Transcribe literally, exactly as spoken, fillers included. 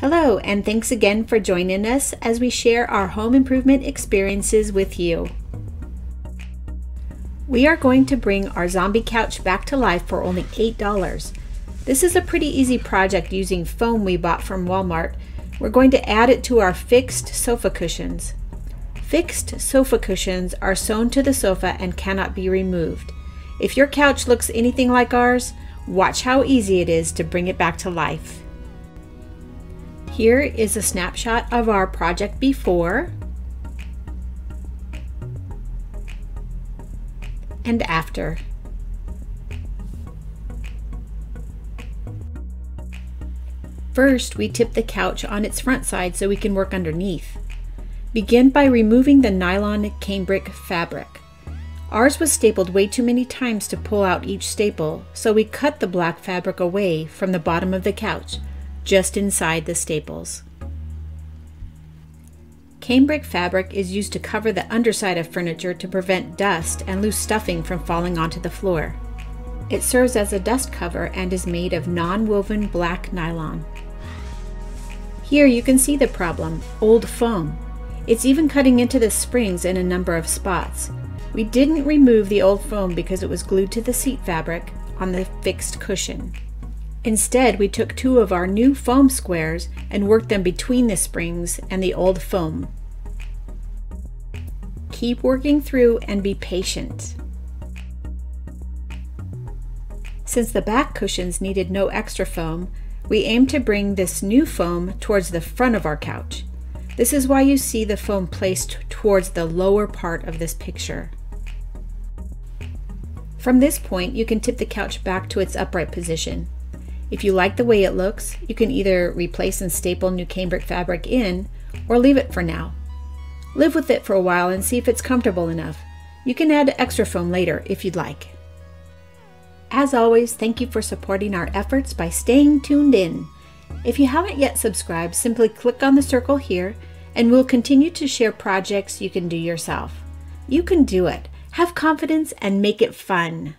Hello, and thanks again for joining us as we share our home improvement experiences with you. We are going to bring our zombie couch back to life for only eight dollars. This is a pretty easy project using foam we bought from Walmart. We're going to add it to our fixed sofa cushions. Fixed sofa cushions are sewn to the sofa and cannot be removed. If your couch looks anything like ours, watch how easy it is to bring it back to life. Here is a snapshot of our project before and after. First, we tip the couch on its front side so we can work underneath. Begin by removing the nylon cambric fabric. Ours was stapled way too many times to pull out each staple, so we cut the black fabric away from the bottom of the couch, just inside the staples. Cambric fabric is used to cover the underside of furniture to prevent dust and loose stuffing from falling onto the floor. It serves as a dust cover and is made of non-woven black nylon. Here you can see the problem, old foam. It's even cutting into the springs in a number of spots. We didn't remove the old foam because it was glued to the seat fabric on the fixed cushion. Instead, we took two of our new foam squares and worked them between the springs and the old foam. Keep working through and be patient. Since the back cushions needed no extra foam, we aimed to bring this new foam towards the front of our couch. This is why you see the foam placed towards the lower part of this picture. From this point, you can tip the couch back to its upright position. If you like the way it looks, you can either replace and staple new cambric fabric in, or leave it for now. Live with it for a while and see if it's comfortable enough. You can add extra foam later if you'd like. As always, thank you for supporting our efforts by staying tuned in. If you haven't yet subscribed, simply click on the circle here and we'll continue to share projects you can do yourself. You can do it. Have confidence and make it fun.